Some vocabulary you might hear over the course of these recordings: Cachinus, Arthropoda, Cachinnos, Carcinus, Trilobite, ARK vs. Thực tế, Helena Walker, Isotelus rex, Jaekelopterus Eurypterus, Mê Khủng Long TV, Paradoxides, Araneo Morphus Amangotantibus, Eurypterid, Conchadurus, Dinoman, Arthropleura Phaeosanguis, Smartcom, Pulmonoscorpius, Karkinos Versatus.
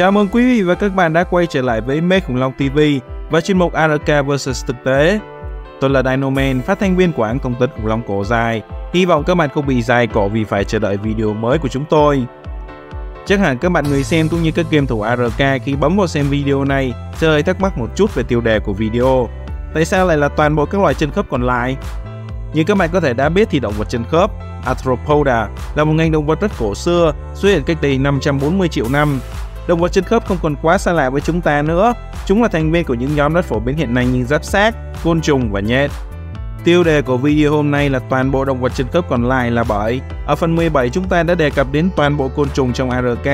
Chào mừng quý vị và các bạn đã quay trở lại với Mê Khủng Long TV và chuyên mục ARK vs. Thực tế. Tôi là Dinoman, phát thanh viên của hãng thông tin khủng long cổ dài. Hy vọng các bạn không bị dài cổ vì phải chờ đợi video mới của chúng tôi. Chắc hẳn các bạn người xem cũng như các game thủ ARK khi bấm vào xem video này sẽ hơi thắc mắc một chút về tiêu đề của video. Tại sao lại là toàn bộ các loài chân khớp còn lại? Như các bạn có thể đã biết thì động vật chân khớp, Arthropoda, là một ngành động vật rất cổ xưa, xuất hiện cách đây 540 triệu năm. Động vật chân khớp không còn quá xa lạ với chúng ta nữa, chúng là thành viên của những nhóm rất phổ biến hiện nay như giáp xác, côn trùng và nhện. Tiêu đề của video hôm nay là toàn bộ động vật chân khớp còn lại là bởi ở phần 17 chúng ta đã đề cập đến toàn bộ côn trùng trong ARK.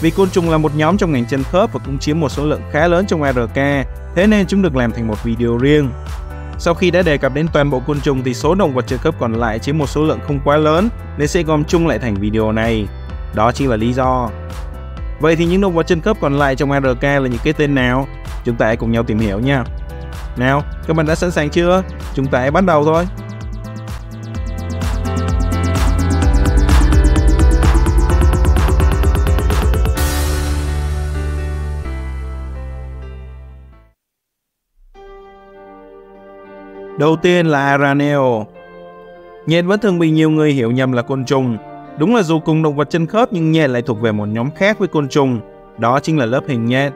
Vì côn trùng là một nhóm trong ngành chân khớp và cũng chiếm một số lượng khá lớn trong ARK, thế nên chúng được làm thành một video riêng. Sau khi đã đề cập đến toàn bộ côn trùng thì số động vật chân khớp còn lại chiếm một số lượng không quá lớn nên sẽ gom chung lại thành video này. Đó chính là lý do. Vậy thì những động vật chân khớp còn lại trong ARK là những cái tên nào? Chúng ta hãy cùng nhau tìm hiểu nha. Nào, các bạn đã sẵn sàng chưa? Chúng ta hãy bắt đầu thôi. Đầu tiên là Araneo. Nhện vẫn thường bị nhiều người hiểu nhầm là côn trùng. Đúng là dù cùng động vật chân khớp nhưng nhện lại thuộc về một nhóm khác với côn trùng, đó chính là lớp hình nhện.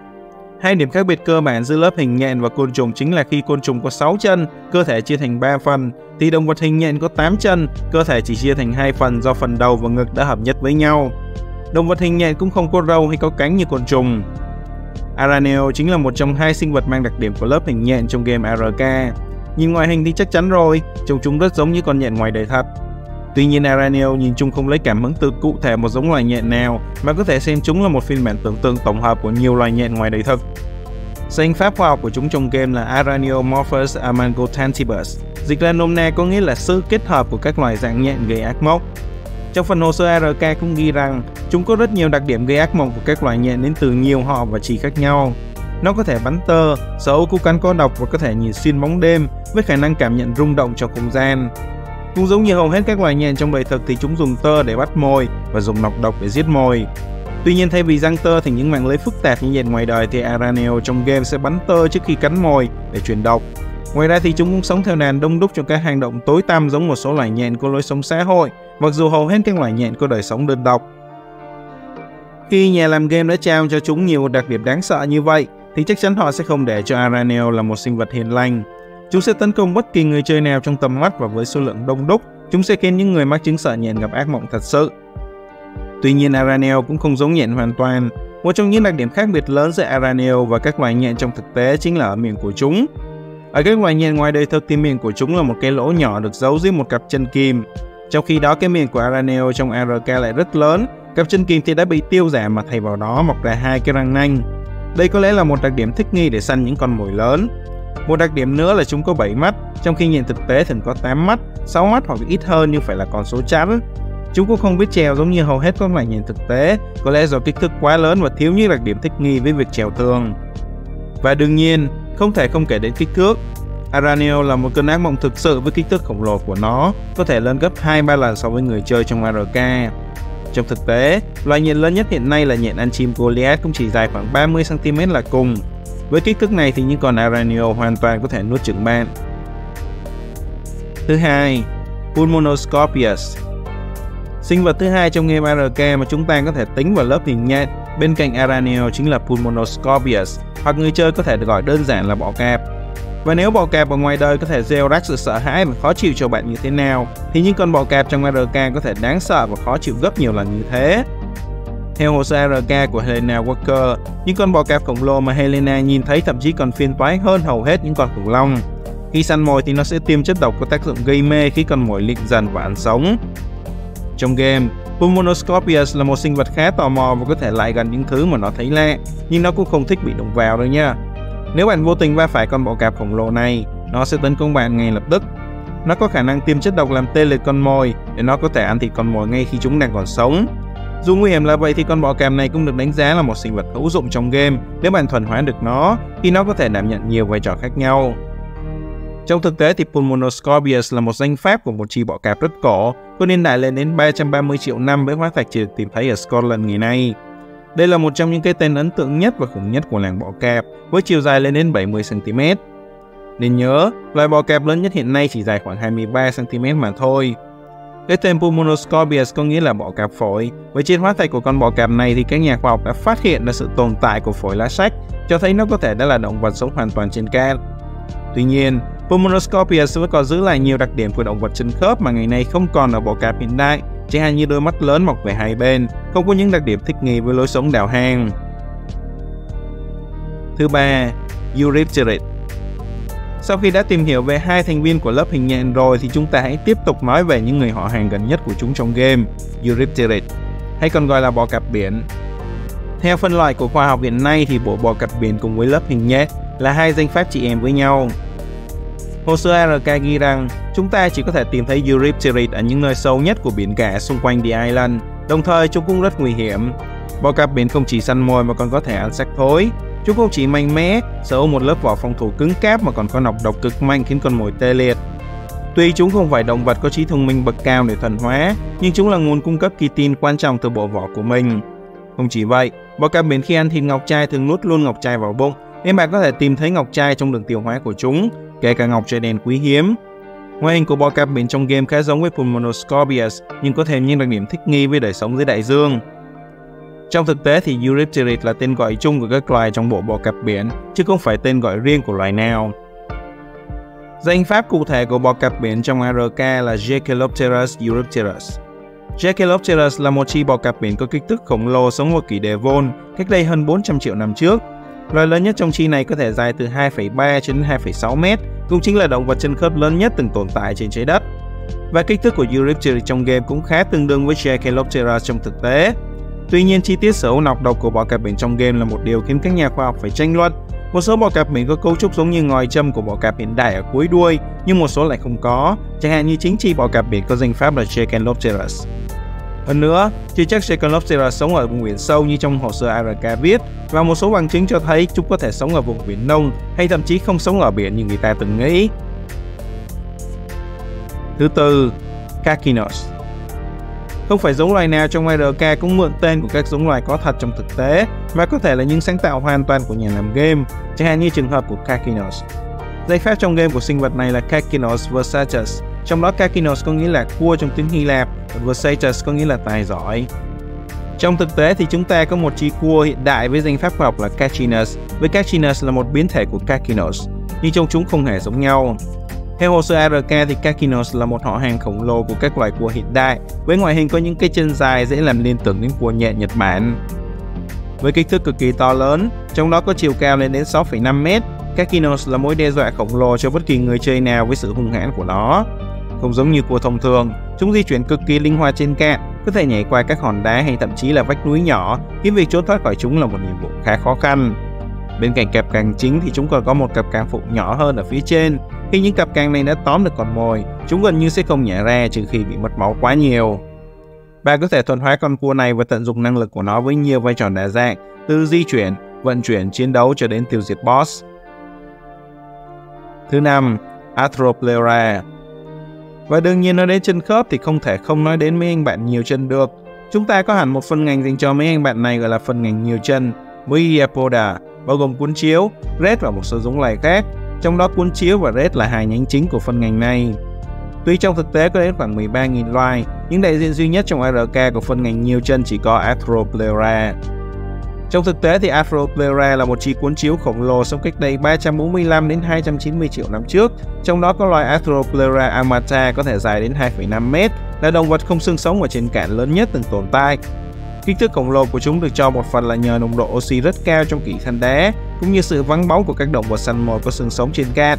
Hai điểm khác biệt cơ bản giữa lớp hình nhện và côn trùng chính là khi côn trùng có 6 chân, cơ thể chia thành 3 phần, thì động vật hình nhện có 8 chân, cơ thể chỉ chia thành 2 phần do phần đầu và ngực đã hợp nhất với nhau. Động vật hình nhện cũng không có râu hay có cánh như côn trùng. Araneo chính là một trong hai sinh vật mang đặc điểm của lớp hình nhện trong game ARK. Nhìn ngoại hình thì chắc chắn rồi, trông chúng rất giống như con nhện ngoài đời thật. Tuy nhiên Araneo nhìn chung không lấy cảm hứng từ cụ thể một giống loài nhện nào, mà có thể xem chúng là một phiên bản tưởng tượng tổng hợp của nhiều loài nhện ngoài đời thực. Danh pháp khoa học của chúng trong game là Araneo Morphus Amangotantibus, dịch ra nôm na có nghĩa là sự kết hợp của các loài dạng nhện gây ác mộng. Trong phần hồ sơ ARK cũng ghi rằng chúng có rất nhiều đặc điểm gây ác mộng của các loài nhện đến từ nhiều họ và chỉ khác nhau. Nó có thể bắn tơ, sở hữu cu cắn có độc và có thể nhìn xuyên bóng đêm với khả năng cảm nhận rung động trong không gian. Cũng giống như hầu hết các loài nhện trong đời thực thì chúng dùng tơ để bắt mồi và dùng nọc độc để giết mồi. Tuy nhiên thay vì giăng tơ thành những mạng lưới phức tạp như nhện ngoài đời thì Araneo trong game sẽ bắn tơ trước khi cắn mồi để truyền độc. Ngoài ra thì chúng cũng sống theo đàn đông đúc trong các hang động tối tăm giống một số loài nhện có lối sống xã hội, mặc dù hầu hết các loài nhện có đời sống đơn độc. Khi nhà làm game đã trao cho chúng nhiều đặc điểm đáng sợ như vậy thì chắc chắn họ sẽ không để cho Araneo là một sinh vật hiền lành. Chúng sẽ tấn công bất kỳ người chơi nào trong tầm mắt và với số lượng đông đúc, chúng sẽ khiến những người mắc chứng sợ nhện gặp ác mộng thật sự. Tuy nhiên Araneo cũng không giống nhện hoàn toàn. Một trong những đặc điểm khác biệt lớn giữa Araneo và các loài nhện trong thực tế chính là ở miệng của chúng. Ở các loài nhện ngoài đời thực thì miệng của chúng là một cái lỗ nhỏ được giấu dưới một cặp chân kìm. Trong khi đó cái miệng của Araneo trong ARK lại rất lớn, cặp chân kìm thì đã bị tiêu giảm mà thay vào đó mọc ra hai cái răng nanh. Đây có lẽ là một đặc điểm thích nghi để săn những con mồi lớn. Một đặc điểm nữa là chúng có 7 mắt, trong khi nhện thực tế thường có 8 mắt, 6 mắt hoặc ít hơn nhưng phải là con số chẵn. Chúng cũng không biết trèo giống như hầu hết các loài nhện thực tế, có lẽ do kích thước quá lớn và thiếu những đặc điểm thích nghi với việc trèo thường. Và đương nhiên, không thể không kể đến kích thước. Araneo là một cơn ác mộng thực sự với kích thước khổng lồ của nó, có thể lên gấp 2-3 lần so với người chơi trong ARK. Trong thực tế, loài nhện lớn nhất hiện nay là nhện ăn chim Goliath cũng chỉ dài khoảng 30 cm là cùng. Với kích thước này thì những con Araneo hoàn toàn có thể nuốt chửng bạn. Thứ hai, Pulmonoscorpius. Sinh vật thứ hai trong game ARK mà chúng ta có thể tính vào lớp hình nhện bên cạnh Araneo chính là Pulmonoscorpius, hoặc người chơi có thể được gọi đơn giản là bọ cạp. Và nếu bọ cạp ở ngoài đời có thể gieo rắc sự sợ hãi và khó chịu cho bạn như thế nào, thì những con bọ cạp trong ARK có thể đáng sợ và khó chịu gấp nhiều lần như thế. Theo hồ sơ ARK của Helena Walker, những con bọ cạp khổng lồ mà Helena nhìn thấy thậm chí còn phiền toái hơn hầu hết những con khủng long. Khi săn mồi thì nó sẽ tiêm chất độc có tác dụng gây mê khi con mồi lịm dần và ăn sống. Trong game, Pulmonoscorpius là một sinh vật khá tò mò và có thể lại gần những thứ mà nó thấy lạ, nhưng nó cũng không thích bị đụng vào đâu nha. Nếu bạn vô tình va phải con bọ cạp khổng lồ này, nó sẽ tấn công bạn ngay lập tức. Nó có khả năng tiêm chất độc làm tê liệt con mồi để nó có thể ăn thịt con mồi ngay khi chúng đang còn sống. Dù nguy hiểm là vậy thì con bọ cạp này cũng được đánh giá là một sinh vật hữu dụng trong game nếu bạn thuần hóa được nó, khi nó có thể đảm nhận nhiều vai trò khác nhau. Trong thực tế thì Pulmonoscorpius là một danh pháp của một chi bọ cạp rất cổ, có niên đại lên đến 330 triệu năm với hóa thạch chỉ được tìm thấy ở Scotland ngày nay. Đây là một trong những cái tên ấn tượng nhất và khủng nhất của làng bọ cạp, với chiều dài lên đến 70 cm. Nên nhớ, loài bọ cạp lớn nhất hiện nay chỉ dài khoảng 23 cm mà thôi. Cái tên Pulmonoscorpius có nghĩa là bọ cạp phổi. Với trên hóa thạch của con bọ cạp này thì các nhà khoa học đã phát hiện ra sự tồn tại của phổi lá sách, cho thấy nó có thể đã là động vật sống hoàn toàn trên cạn. Tuy nhiên, Pulmonoscorpius vẫn còn giữ lại nhiều đặc điểm của động vật chân khớp mà ngày nay không còn ở bọ cạp hiện đại, chẳng hạn như đôi mắt lớn mọc về hai bên, không có những đặc điểm thích nghi với lối sống đào hang. Thứ ba, Eurypterid. Sau khi đã tìm hiểu về hai thành viên của lớp hình nhện rồi thì chúng ta hãy tiếp tục nói về những người họ hàng gần nhất của chúng trong game, Eurypterid, hay còn gọi là bọ cạp biển. Theo phân loại của khoa học hiện nay thì bộ bọ cạp biển cùng với lớp hình nhện là hai danh pháp chị em với nhau. Hồ sơ ARK ghi rằng chúng ta chỉ có thể tìm thấy Eurypterid ở những nơi sâu nhất của biển cả xung quanh The Island, đồng thời chúng cũng rất nguy hiểm. Bọ cạp biển không chỉ săn mồi mà còn có thể ăn xác thối. Chúng không chỉ mạnh mẽ, sở hữu một lớp vỏ phòng thủ cứng cáp mà còn có nọc độc cực mạnh khiến con mồi tê liệt. Tuy chúng không phải động vật có trí thông minh bậc cao để thuần hóa, nhưng chúng là nguồn cung cấp kitin quan trọng từ bộ vỏ của mình. Không chỉ vậy, bọ cạp biển khi ăn thịt ngọc trai thường nuốt luôn ngọc trai vào bụng, nên bạn có thể tìm thấy ngọc trai trong đường tiêu hóa của chúng, kể cả ngọc trai đen quý hiếm. Ngoại hình của bọ cạp biển trong game khá giống với Pulmonoscorpius, nhưng có thêm những đặc điểm thích nghi với đời sống dưới đại dương. Trong thực tế thì Eurypterid là tên gọi chung của các loài trong bộ bọ cạp biển, chứ không phải tên gọi riêng của loài nào. Danh pháp cụ thể của bọ cạp biển trong ARK là Jaekelopterus Eurypterus. Jaekelopterus là một chi bọ cạp biển có kích thước khổng lồ sống vào kỷ Devon, cách đây hơn 400 triệu năm trước. Loài lớn nhất trong chi này có thể dài từ 2,3 cho đến 2,6 mét, cũng chính là động vật chân khớp lớn nhất từng tồn tại trên trái đất. Và kích thước của Eurypterid trong game cũng khá tương đương với Jaekelopterus trong thực tế. Tuy nhiên, chi tiết sở hữu nọc độc của bọ cạp biển trong game là một điều khiến các nhà khoa học phải tranh luận. Một số bọ cạp biển có cấu trúc giống như ngòi châm của bọ cạp hiện đại ở cuối đuôi, nhưng một số lại không có, chẳng hạn như chính chi bọ cạp biển có danh pháp là Jaekelopterus. Hơn nữa, chưa chắc Jaekelopterus sống ở vùng biển sâu như trong hồ sơ ARK viết, và một số bằng chứng cho thấy chúng có thể sống ở vùng biển nông hay thậm chí không sống ở biển như người ta từng nghĩ. Thứ tư, Cachinnos. Không phải giống loài nào trong ARK cũng mượn tên của các giống loài có thật trong thực tế và có thể là những sáng tạo hoàn toàn của nhà làm game, chẳng hạn như trường hợp của Carcinus. Giải pháp trong game của sinh vật này là Karkinos Versatus, trong đó Carcinus có nghĩa là cua trong tiếng Hy Lạp và Versatus có nghĩa là tài giỏi. Trong thực tế thì chúng ta có một chi cua hiện đại với danh pháp khoa học là Cachinus, với Cachinus là một biến thể của Carcinus, nhưng trong chúng không hề giống nhau. Theo hồ sơ ARK thì Cachinnos là một họ hàng khổng lồ của các loài cua hiện đại, với ngoại hình có những cái chân dài dễ làm liên tưởng đến cua nhện Nhật Bản. Với kích thước cực kỳ to lớn, trong đó có chiều cao lên đến 6,5 m, Cachinnos là mối đe dọa khổng lồ cho bất kỳ người chơi nào với sự hung hãn của nó. Không giống như cua thông thường, chúng di chuyển cực kỳ linh hoạt trên cạn, có thể nhảy qua các hòn đá hay thậm chí là vách núi nhỏ, khiến việc trốn thoát khỏi chúng là một nhiệm vụ khá khó khăn. Bên cạnh cặp càng chính thì chúng còn có một cặp càng phụ nhỏ hơn ở phía trên. Khi những cặp càng này đã tóm được con mồi, chúng gần như sẽ không nhả ra trừ khi bị mất máu quá nhiều. Bạn có thể thuần hóa con cua này và tận dụng năng lực của nó với nhiều vai trò đa dạng, từ di chuyển, vận chuyển, chiến đấu cho đến tiêu diệt boss. Thứ năm, Arthropleura. Và đương nhiên nói đến chân khớp thì không thể không nói đến mấy anh bạn nhiều chân được. Chúng ta có hẳn một phân ngành dành cho mấy anh bạn này gọi là phân ngành nhiều chân, với Arthropoda, bao gồm cuốn chiếu, rết và một số giống loài khác. Trong đó cuốn chiếu và rết là hai nhánh chính của phân ngành này. Tuy trong thực tế có đến khoảng 13.000 loài, nhưng đại diện duy nhất trong ARK của phân ngành nhiều chân chỉ có Arthropleura. Trong thực tế thì Arthropleura là một chi cuốn chiếu khổng lồ sống cách đây 345 đến 290 triệu năm trước. Trong đó có loài Arthropleura amata có thể dài đến 2,5 m, là động vật không xương sống ở trên cạn lớn nhất từng tồn tại. Kích thước khổng lồ của chúng được cho một phần là nhờ nồng độ oxy rất cao trong kỷ than đá, cũng như sự vắng bóng của các động vật săn mồi có xương sống trên cạn.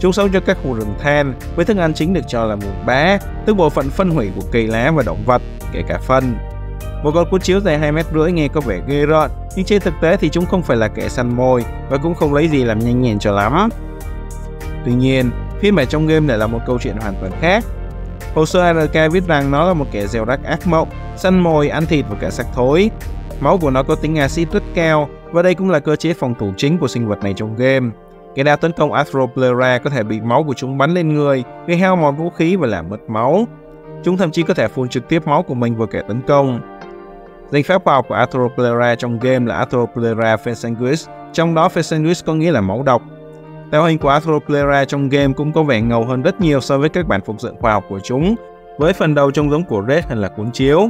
Chúng sống trong các khu rừng than, với thức ăn chính được cho là mùn bã, tức bộ phận phân hủy của cây lá và động vật, kể cả phân. Một con cuốn chiếu dài 2,5 m nghe có vẻ ghê rợn, nhưng trên thực tế thì chúng không phải là kẻ săn mồi và cũng không lấy gì làm nhanh nhẹn cho lắm. Tuy nhiên, phiên bản trong game lại là một câu chuyện hoàn toàn khác. Hồ sơ ARK viết rằng nó là một kẻ gieo rắc ác mộng, săn mồi, ăn thịt và cả xác thối. Máu của nó có tính axit rất cao và đây cũng là cơ chế phòng thủ chính của sinh vật này trong game. Kẻ nào tấn công Arthropleura có thể bị máu của chúng bắn lên người, gây hao mòn vũ khí và làm mất máu. Chúng thậm chí có thể phun trực tiếp máu của mình vào kẻ tấn công. Danh pháp khoa học của Arthropleura trong game là Arthropleura Phaeosanguis, trong đó Phaeosanguis có nghĩa là máu độc. Tạo hình của Arthropleura trong game cũng có vẻ ngầu hơn rất nhiều so với các bản phục dựng khoa học của chúng, với phần đầu trông giống của Red hơn là cuốn chiếu.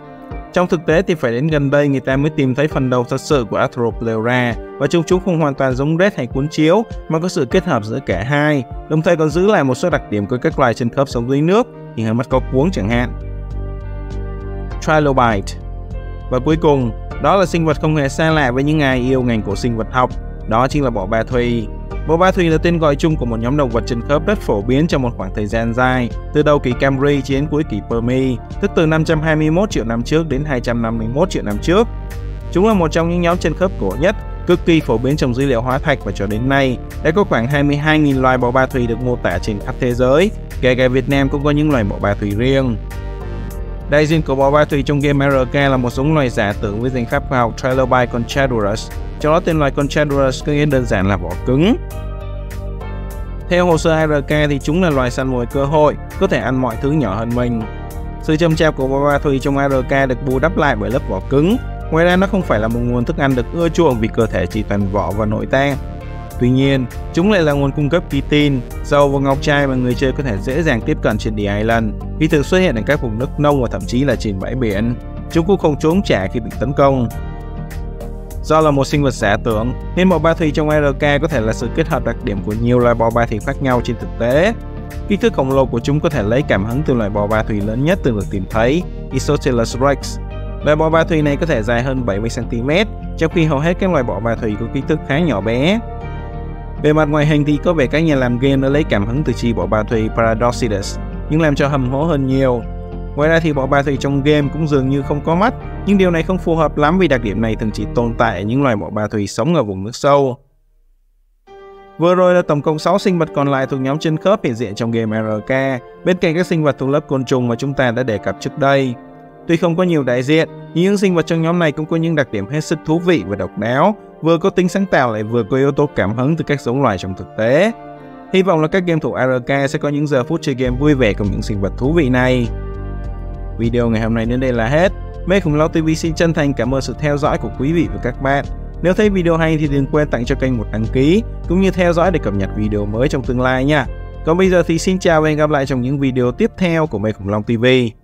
Trong thực tế thì phải đến gần đây người ta mới tìm thấy phần đầu thật sự của Arthropleura, và chúng không hoàn toàn giống Red hay cuốn chiếu mà có sự kết hợp giữa cả hai, đồng thời còn giữ lại một số đặc điểm của các loài chân khớp sống dưới nước như hai mắt có cuống chẳng hạn. Trilobite. Và cuối cùng, đó là sinh vật không hề xa lạ với những ai yêu ngành của sinh vật học, đó chính là bọ ba thùy. Bọ ba thùy là tên gọi chung của một nhóm động vật chân khớp rất phổ biến trong một khoảng thời gian dài, từ đầu kỷ Camry cho đến cuối kỷ Permi, tức từ 521 triệu năm trước đến 251 triệu năm trước. Chúng là một trong những nhóm chân khớp cổ nhất, cực kỳ phổ biến trong dữ liệu hóa thạch, và cho đến nay đã có khoảng 22.000 loài bọ ba thùy được mô tả trên khắp thế giới, kể cả Việt Nam cũng có những loài bọ ba thùy riêng. Đại diện của bọ ba thùy trong game ARK là một giống loài giả tưởng với danh pháp khoa học Trilobite Conchadurus, trong đó tên loài Conchadurus có nghĩa đơn giản là vỏ cứng. Theo hồ sơ ARK thì chúng là loài săn mồi cơ hội, có thể ăn mọi thứ nhỏ hơn mình. Sự châm chạp của bọ ba thùy trong ARK được bù đắp lại bởi lớp vỏ cứng. Ngoài ra nó không phải là một nguồn thức ăn được ưa chuộng vì cơ thể chỉ toàn vỏ và nội tạng. Tuy nhiên, chúng lại là nguồn cung cấp kitin, dầu và ngọc trai mà người chơi có thể dễ dàng tiếp cận trên The Island, vì thường xuất hiện ở các vùng nước nông và thậm chí là trên bãi biển. Chúng cũng không trốn trả khi bị tấn công. Do là một sinh vật giả tưởng, nên bọ ba thùy trong ARK có thể là sự kết hợp đặc điểm của nhiều loài bọ ba thùy khác nhau trên thực tế. Kích thước khổng lồ của chúng có thể lấy cảm hứng từ loài bọ ba thùy lớn nhất từng được tìm thấy, Isotelus rex. Loài bọ ba thùy này có thể dài hơn 70 cm, trong khi hầu hết các loài bọ ba thùy có kích thước khá nhỏ bé. Về mặt ngoại hình thì có vẻ các nhà làm game đã lấy cảm hứng từ chi bọ ba thùy Paradoxides, nhưng làm cho hầm hố hơn nhiều. Ngoài ra thì bọ ba thùy trong game cũng dường như không có mắt, nhưng điều này không phù hợp lắm vì đặc điểm này thường chỉ tồn tại ở những loài bọ ba thùy sống ở vùng nước sâu. Vừa rồi là tổng cộng 6 sinh vật còn lại thuộc nhóm chân khớp hiện diện trong game ARK, bên cạnh các sinh vật thuộc lớp côn trùng mà chúng ta đã đề cập trước đây. Tuy không có nhiều đại diện, nhưng những sinh vật trong nhóm này cũng có những đặc điểm hết sức thú vị và độc đáo, vừa có tính sáng tạo lại vừa có yếu tố cảm hứng từ các giống loài trong thực tế. Hy vọng là các game thủ ARK sẽ có những giờ phút chơi game vui vẻ cùng những sinh vật thú vị này. Video ngày hôm nay đến đây là hết. Mê Khủng Long TV xin chân thành cảm ơn sự theo dõi của quý vị và các bạn. Nếu thấy video hay thì đừng quên tặng cho kênh một đăng ký, cũng như theo dõi để cập nhật video mới trong tương lai nha. Còn bây giờ thì xin chào và hẹn gặp lại trong những video tiếp theo của Mê Khủng Long TV.